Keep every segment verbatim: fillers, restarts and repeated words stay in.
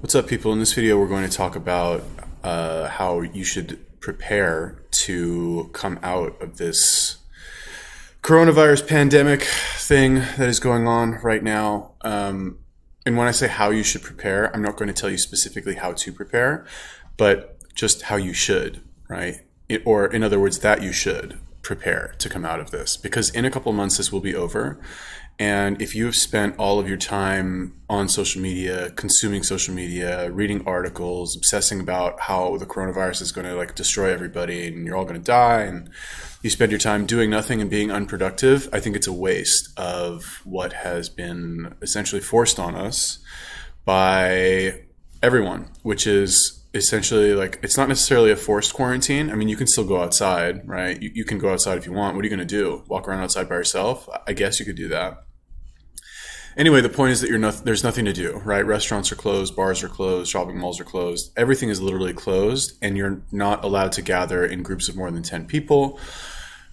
What's up, people? In this video we're going to talk about uh, how you should prepare to come out of this coronavirus pandemic thing that is going on right now. Um, and when I say how you should prepare, I'm not going to tell you specifically how to prepare, but just how you should, right? It, or in other words, that you should prepare to come out of this, because in a couple months this will be over. And if you have spent all of your time on social media, consuming social media, reading articles, obsessing about how the coronavirus is going to like destroy everybody and you're all going to die, and you spend your time doing nothing and being unproductive, I think it's a waste of what has been essentially forced on us by everyone, which is essentially like, it's not necessarily a forced quarantine. I mean, you can still go outside, right? You, you can go outside if you want. What are you going to do? Walk around outside by yourself? I guess you could do that. Anyway, the point is that you're not, there's nothing to do, right? Restaurants are closed, bars are closed, shopping malls are closed. Everything is literally closed, and you're not allowed to gather in groups of more than ten people,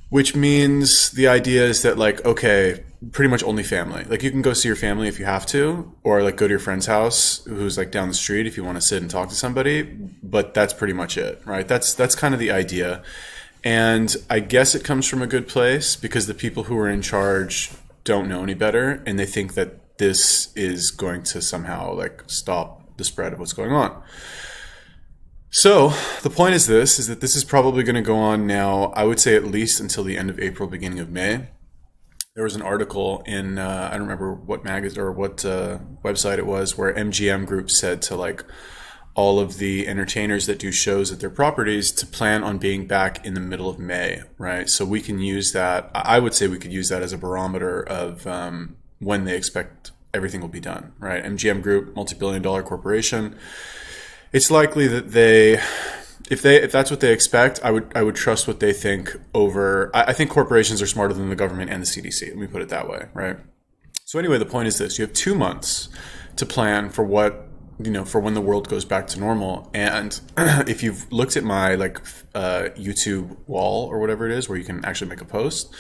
which means the idea is that like, okay, pretty much only family. Like, you can go see your family if you have to, or like go to your friend's house who's like down the street if you want to sit and talk to somebody, but that's pretty much it, right? That's that's kind of the idea. And I guess it comes from a good place, because the people who are in charge don't know any better, and they think that this is going to somehow like stop the spread of what's going on. So the point is this, is that this is probably going to go on now, I would say at least until the end of April, beginning of May. There was an article in, uh, I don't remember what magazine or what uh, website it was, where M G M Group said to like all of the entertainers that do shows at their properties to plan on being back in the middle of May, right? So we can use that, I would say we could use that as a barometer of um, when they expect everything will be done, right? M G M Group, multi-billion dollar corporation. It's likely that they, if they, if that's what they expect, I would, I would trust what they think over, I, I think corporations are smarter than the government and the C D C. Let me put it that way, right? So anyway, the point is this, you have two months to plan for what, you know, for when the world goes back to normal. And if you've looked at my like uh, YouTube wall or whatever it is, where you can actually make a post,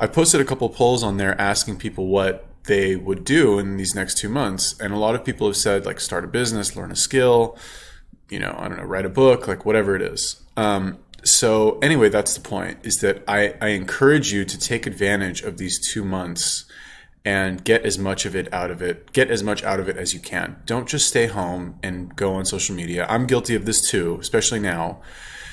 I posted a couple polls on there asking people what they would do in these next two months. And a lot of people have said like, start a business, learn a skill, you know, I don't know, write a book, like whatever it is. Um, so anyway, that's the point, is that I, I encourage you to take advantage of these two months and get as much of it out of it, get as much out of it as you can. Don't just stay home and go on social media. I'm guilty of this too, especially now,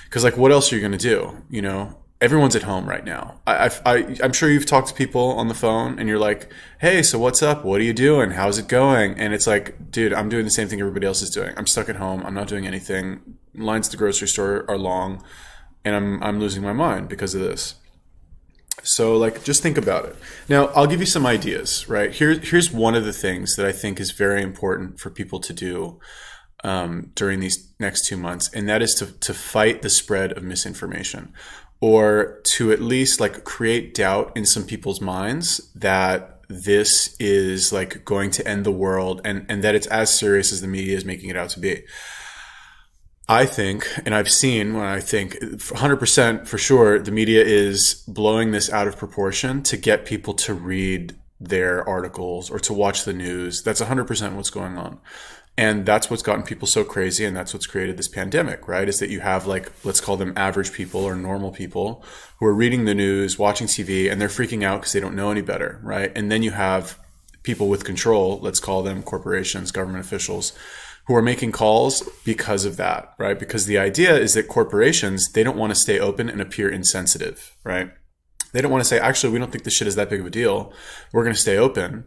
because like, what else are you gonna do, you know? Everyone's at home right now. I, I, I'm sure you've talked to people on the phone and you're like, hey, so what's up? What are you doing? How's it going? And it's like, dude, I'm doing the same thing everybody else is doing. I'm stuck at home. I'm not doing anything. Lines at the grocery store are long, and I'm, I'm losing my mind because of this. So like, just think about it. Now, I'll give you some ideas, right? Here, here's one of the things that I think is very important for people to do um, during these next two months. And that is to, to fight the spread of misinformation, or to at least like create doubt in some people's minds that this is like going to end the world, and, and that it's as serious as the media is making it out to be. I think, and I've seen when I think one hundred percent for sure, the media is blowing this out of proportion to get people to read their articles or to watch the news. That's one hundred percent what's going on. And that's what's gotten people so crazy, and that's what's created this pandemic, right? Is that you have like, let's call them average people or normal people who are reading the news, watching T V, and they're freaking out because they don't know any better, right? And then you have people with control, let's call them corporations, government officials, who are making calls because of that, right? Because the idea is that corporations, they don't want to stay open and appear insensitive, right? They don't want to say, actually, we don't think this shit is that big of a deal. We're going to stay open,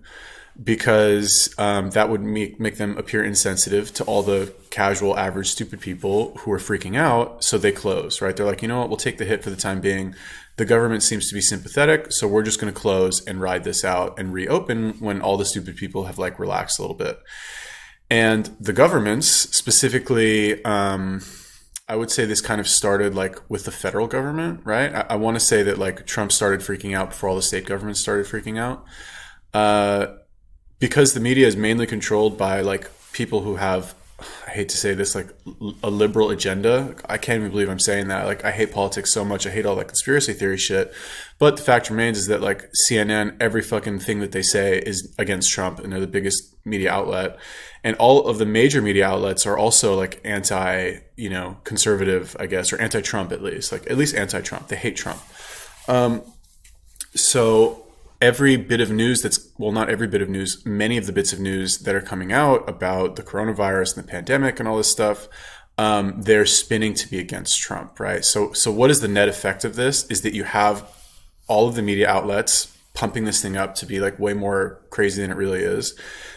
because um, that would make, make them appear insensitive to all the casual, average, stupid people who are freaking out, so they close, right? They're like, you know what, we'll take the hit for the time being. The government seems to be sympathetic, so we're just gonna close and ride this out and reopen when all the stupid people have like relaxed a little bit. And the governments specifically, um, I would say this kind of started like with the federal government, right? I, I wanna say that like Trump started freaking out before all the state governments started freaking out. Uh, Because the media is mainly controlled by like people who have I hate to say this, like a liberal agenda. I can't even believe I'm saying that. Like, I hate politics so much. I hate all that conspiracy theory shit. But the fact remains is that, like, C N N, every fucking thing that they say is against Trump, and they're the biggest media outlet. And all of the major media outlets are also, like, anti, you know, conservative, I guess, or anti-Trump at least. Like, at least anti-Trump. They hate Trump. Um, so every bit of news that's, well, not every bit of news, many of the bits of news that are coming out about the coronavirus and the pandemic and all this stuff, um, they're spinning to be against Trump, right? So, so what is the net effect of this is that you have all of the media outlets pumping this thing up to be like way more crazy than it really is.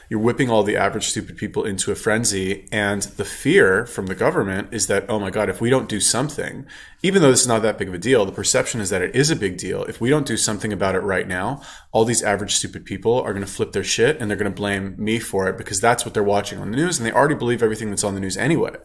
You're whipping all the average stupid people into a frenzy. And the fear from the government is that, oh my God, if we don't do something, even though this is not that big of a deal, the perception is that it is a big deal. If we don't do something about it right now, all these average stupid people are going to flip their shit and they're going to blame me for it because that's what they're watching on the news. And they already believe everything that's on the news anyway.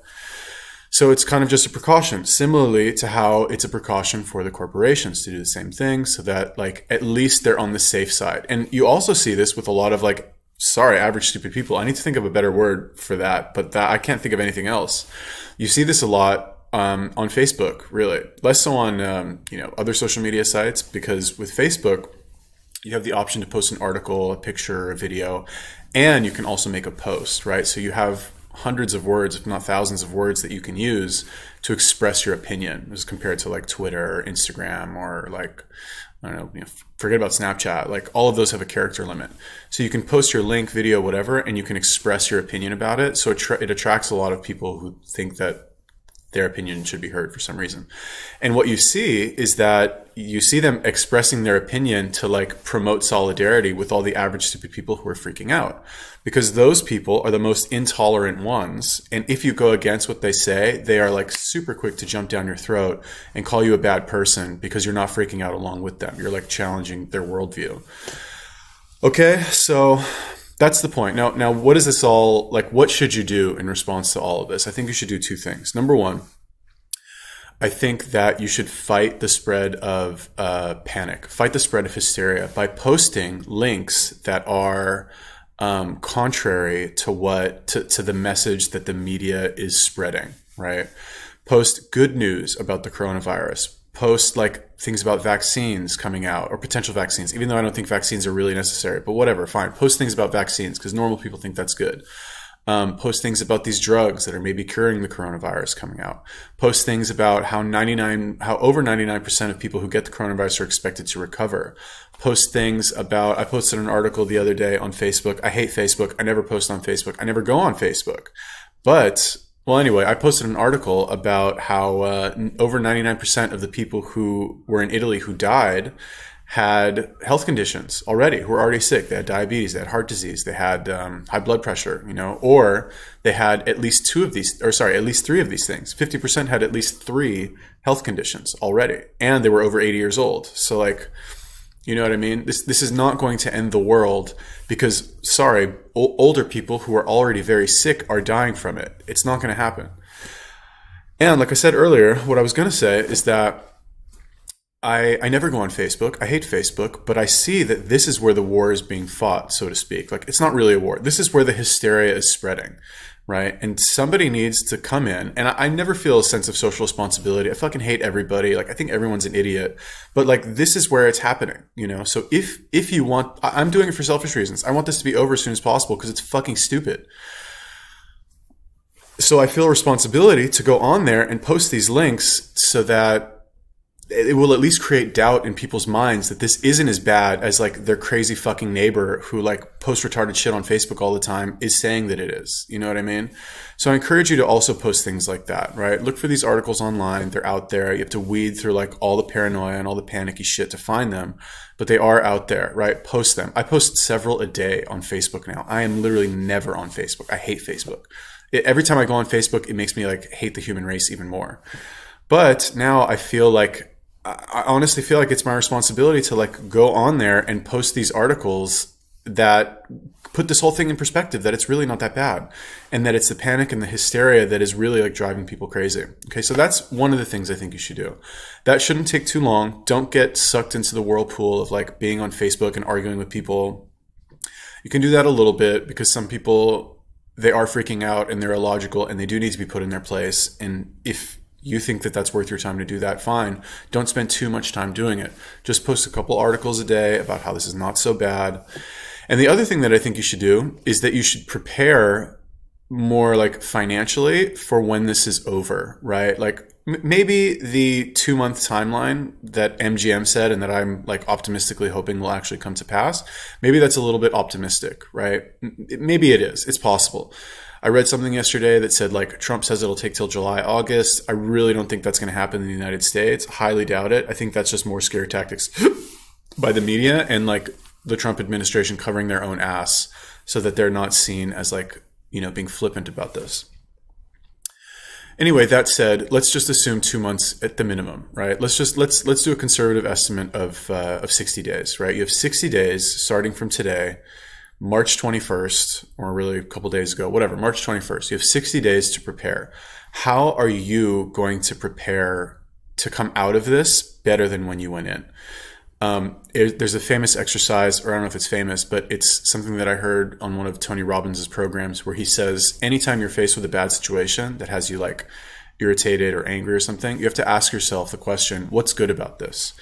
So it's kind of just a precaution, similarly to how it's a precaution for the corporations to do the same thing so that, like, at least they're on the safe side. And you also see this with a lot of, like, sorry, average stupid people. I need to think of a better word for that, but that I can't think of anything else. You see this a lot um, on Facebook, really. Less so on, um, you know, other social media sites, because with Facebook, you have the option to post an article, a picture, a video, and you can also make a post, right? So you have hundreds of words, if not thousands of words, that you can use to express your opinion as compared to like Twitter or Instagram or like, I don't know, you know, forget about Snapchat. Like all of those have a character limit. So you can post your link, video, whatever, and you can express your opinion about it. So it, tra it attracts a lot of people who think that their opinion should be heard for some reason. And what you see is that you see them expressing their opinion to like promote solidarity with all the average stupid people who are freaking out, because those people are the most intolerant ones. And if you go against what they say, they are like super quick to jump down your throat and call you a bad person because you're not freaking out along with them. You're like challenging their worldview. Okay, so that's the point. Now, now, what is this all, like, what should you do in response to all of this? I think you should do two things. Number one, I think that you should fight the spread of uh, panic, fight the spread of hysteria by posting links that are um, contrary to what, to, to the message that the media is spreading, right? Post good news about the coronavirus. Post like things about vaccines coming out or potential vaccines, even though I don't think vaccines are really necessary, but whatever, fine. Post things about vaccines because normal people think that's good. Um, post things about these drugs that are maybe curing the coronavirus coming out. Post things about how ninety-nine, how over ninety-nine percent of people who get the coronavirus are expected to recover. Post things about, I posted an article the other day on Facebook. I hate Facebook. I never post on Facebook. I never go on Facebook, but well, anyway, I posted an article about how uh, over ninety-nine percent of the people who were in Italy who died had health conditions already, who were already sick. They had diabetes, they had heart disease, they had um, high blood pressure, you know, or they had at least two of these, or sorry, at least three of these things. fifty percent had at least three health conditions already, and they were over eighty years old. So like, you know what I mean? This, this is not going to end the world because, sorry, older people who are already very sick are dying from it. It's not going to happen. And like I said earlier, what I was going to say is that I, I never go on Facebook. I hate Facebook, but I see that this is where the war is being fought, so to speak. Like, it's not really a war. This is where the hysteria is spreading, right? And somebody needs to come in. And I, I never feel a sense of social responsibility. I fucking hate everybody. Like, I think everyone's an idiot, but like, this is where it's happening, you know? So if, if you want, I, I'm doing it for selfish reasons. I want this to be over as soon as possible because it's fucking stupid. So I feel a responsibility to go on there and post these links so that it will at least create doubt in people's minds that this isn't as bad as like their crazy fucking neighbor who like posts retarded shit on Facebook all the time is saying that it is. You know what I mean? So I encourage you to also post things like that, right? Look for these articles online. They're out there. You have to weed through like all the paranoia and all the panicky shit to find them, but they are out there, right? Post them. I post several a day on Facebook now. I am literally never on Facebook. I hate Facebook. It, every time I go on Facebook, it makes me like hate the human race even more. But now I feel like, I honestly feel like it's my responsibility to like go on there and post these articles that put this whole thing in perspective, that it's really not that bad and that it's the panic and the hysteria that is really like driving people crazy. Okay. So that's one of the things I think you should do. That shouldn't take too long. Don't get sucked into the whirlpool of like being on Facebook and arguing with people. You can do that a little bit because some people they are freaking out and they're illogical and they do need to be put in their place. And if you think that that's worth your time to do that, fine. Don't spend too much time doing it. Just post a couple articles a day about how this is not so bad. And the other thing that I think you should do is that you should prepare more like financially for when this is over, right? Like maybe the two month timeline that M G M said and that I'm like optimistically hoping will actually come to pass, maybe that's a little bit optimistic, right? Maybe it is, it's possible. I read something yesterday that said like Trump says it'll take till July, August. I really don't think that's going to happen in the United States. Highly doubt it. I think that's just more scare tactics by the media and like the Trump administration covering their own ass so that they're not seen as like, you know, being flippant about this. Anyway, that said, let's just assume two months at the minimum, right? Let's just let's let's do a conservative estimate of uh, of sixty days, right? You have sixty days starting from today. March twenty-first, or really a couple days ago, whatever, March twenty-first, you have sixty days to prepare. How are you going to prepare to come out of this better than when you went in? Um, it, there's a famous exercise, or I don't know if it's famous, but it's something that I heard on one of Tony Robbins's programs where he says, anytime you're faced with a bad situation that has you like irritated or angry or something, you have to ask yourself the question, what's good about this?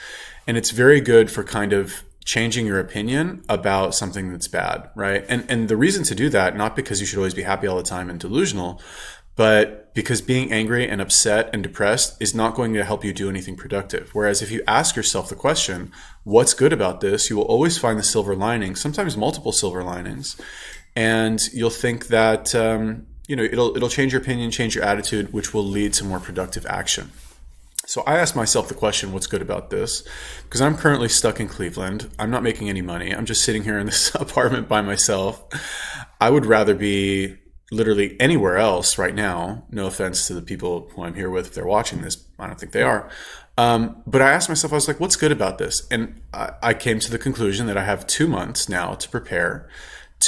And it's very good for kind of changing your opinion about something that's bad, right? And and the reason to do that, not because you should always be happy all the time and delusional, but because being angry and upset and depressed is not going to help you do anything productive. Whereas if you ask yourself the question, what's good about this? You will always find the silver lining, sometimes multiple silver linings. And you'll think that, um, you know, it'll, it'll change your opinion, change your attitude, which will lead to more productive action. So I asked myself the question, what's good about this? Because I'm currently stuck in Cleveland. I'm not making any money. I'm just sitting here in this apartment by myself. I would rather be literally anywhere else right now. No offense to the people who I'm here with, if they're watching this, I don't think they are. Um, but I asked myself, I was like, what's good about this? And I, I came to the conclusion that I have two months now to prepare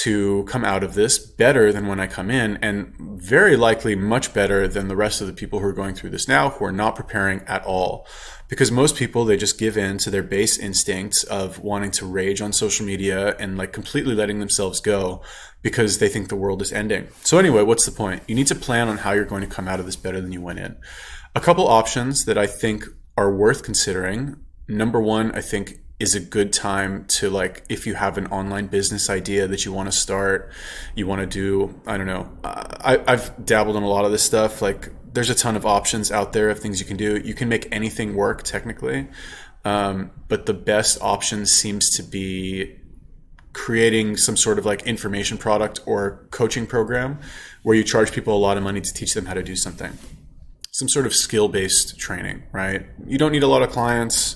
to come out of this better than when I come in, and very likely much better than the rest of the people who are going through this now, who are not preparing at all. Because most people, they just give in to their base instincts of wanting to rage on social media and like completely letting themselves go because they think the world is ending. So anyway, what's the point? You need to plan on how you're going to come out of this better than you went in. A couple options that I think are worth considering. Number one, I think is a good time to, like, if you have an online business idea that you want to start, you want to do, I don't know, I, I've dabbled in a lot of this stuff. Like there's a ton of options out there of things you can do. You can make anything work technically, um, but the best option seems to be creating some sort of like information product or coaching program where you charge people a lot of money to teach them how to do something. Some sort of skill-based training, right? You don't need a lot of clients.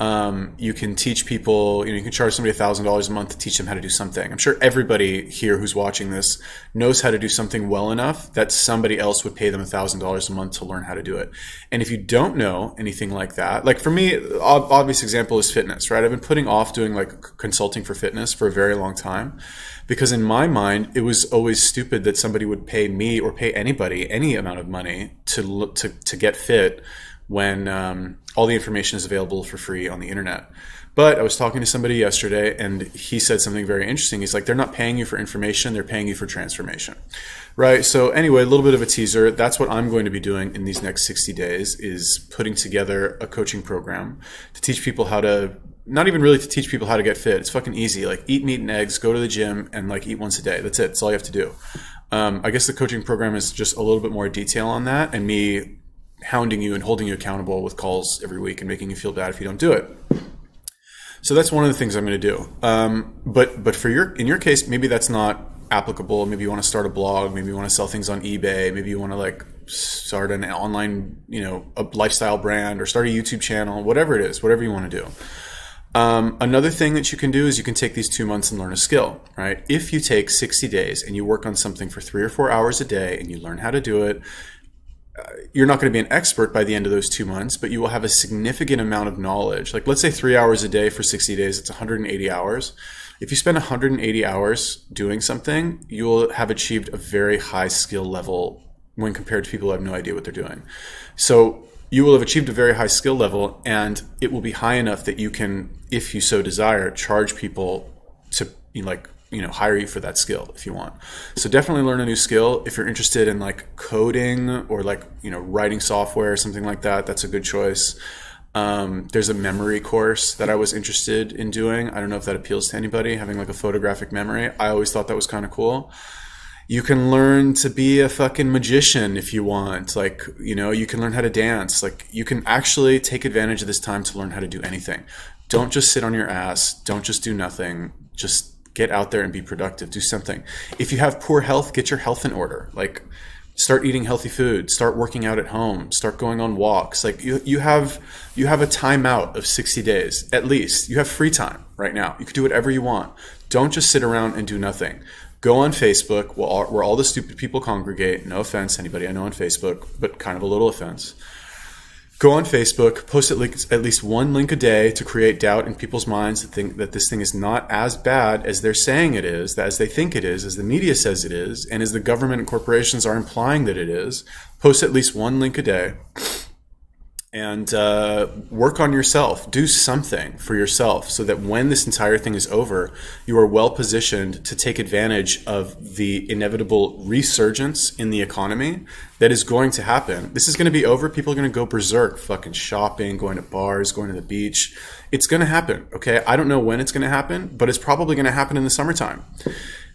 Um, you can teach people, you know, you can charge somebody a thousand dollars a month to teach them how to do something. I'm sure everybody here who's watching this knows how to do something well enough that somebody else would pay them a thousand dollars a month to learn how to do it. And if you don't know anything like that, like for me, obvious example is fitness, right? I've been putting off doing like consulting for fitness for a very long time because in my mind, it was always stupid that somebody would pay me or pay anybody any amount of money to, to, to get fit when um, all the information is available for free on the internet. But I was talking to somebody yesterday and he said something very interesting. He's like, they're not paying you for information, they're paying you for transformation, right? So anyway, a little bit of a teaser. That's what I'm going to be doing in these next sixty days is putting together a coaching program to teach people how to, not even really to teach people how to get fit. It's fucking easy. Like eat meat and eggs, go to the gym and like eat once a day. That's it, that's all you have to do. Um, I guess the coaching program is just a little bit more detail on that and me hounding you and holding you accountable with calls every week and making you feel bad if you don't do it. So that's one of the things I'm going to do. Um, but but for your in your case, maybe that's not applicable. Maybe you want to start a blog. Maybe you want to sell things on eBay. Maybe you want to like start an online, you know, a lifestyle brand or start a YouTube channel. Whatever it is, whatever you want to do. Um, another thing that you can do is you can take these two months and learn a skill, right? If you take sixty days and you work on something for three or four hours a day and you learn how to do it, you're not going to be an expert by the end of those two months, but you will have a significant amount of knowledge. Like let's say three hours a day for sixty days, it's one hundred eighty hours. If you spend one hundred eighty hours doing something, you'll have achieved a very high skill level when compared to people who have no idea what they're doing. So you will have achieved a very high skill level and it will be high enough that you can, if you so desire, charge people to, you know, like you know, hire you for that skill if you want. So definitely learn a new skill. If you're interested in like coding or like, you know, writing software or something like that, that's a good choice. Um, there's a memory course that I was interested in doing. I don't know if that appeals to anybody, having like a photographic memory. I always thought that was kind of cool. You can learn to be a fucking magician if you want. Like, you know, you can learn how to dance. Like, you can actually take advantage of this time to learn how to do anything. Don't just sit on your ass. Don't just do nothing. Just get out there and be productive. Do something. If you have poor health, get your health in order. Like, start eating healthy food. Start working out at home. Start going on walks. Like, you, you have you have a timeout of sixty days at least. You have free time right now. You can do whatever you want. Don't just sit around and do nothing. Go on Facebook, where all, where all the stupid people congregate. No offense, anybody I know on Facebook, but kind of a little offense. Go on Facebook, post at least, at least one link a day to create doubt in people's minds that think that this thing is not as bad as they're saying it is, that as they think it is, as the media says it is, and as the government and corporations are implying that it is. Post at least one link a day and uh, work on yourself. Do something for yourself so that when this entire thing is over, you are well positioned to take advantage of the inevitable resurgence in the economy that is going to happen. This is going to be over. People are going to go berserk, fucking shopping, going to bars, going to the beach. It's going to happen, okay? I don't know when it's going to happen, but it's probably going to happen in the summertime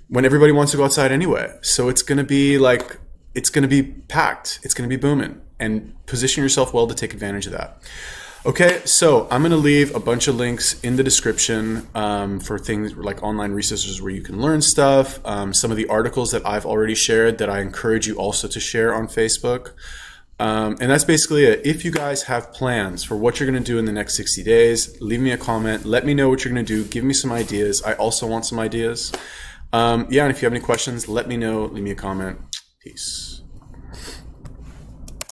when everybody wants to go outside anyway. So it's going to be like, it's going to be packed. It's going to be booming. And position yourself well to take advantage of that. Okay, so I'm going to leave a bunch of links in the description um, for things like online resources where you can learn stuff, um, some of the articles that I've already shared that I encourage you also to share on Facebook. Um, and that's basically it. If you guys have plans for what you're going to do in the next sixty days, leave me a comment. Let me know what you're going to do. Give me some ideas. I also want some ideas. Um, yeah, and if you have any questions, let me know. Leave me a comment. Peace.